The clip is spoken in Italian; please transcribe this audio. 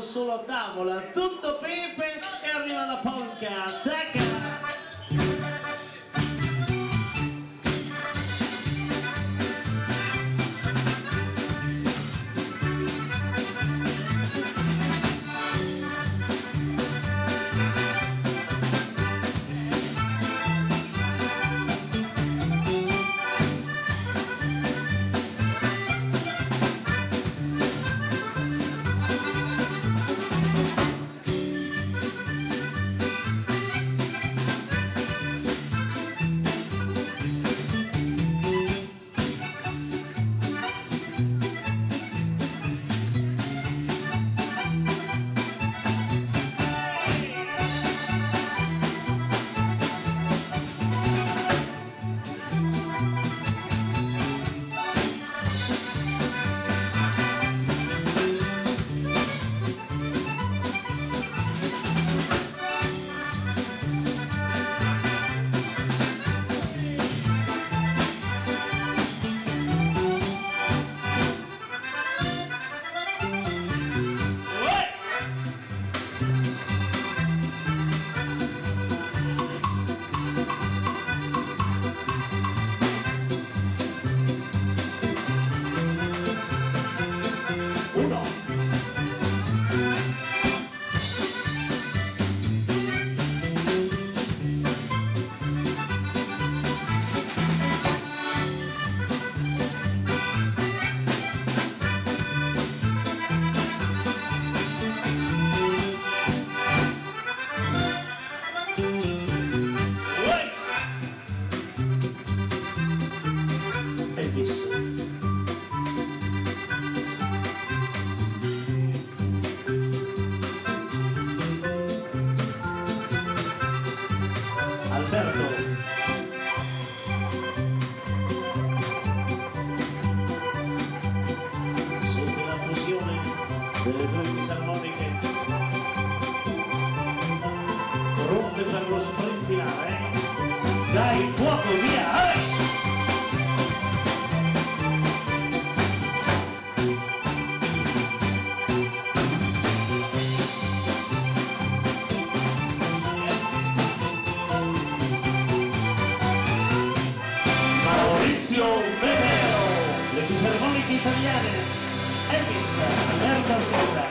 un solo a tavola, tutto pepe e arriva la polca, tacca! Bevero, le fisarmoniche italiane, Elvis, Alberto Orchestra.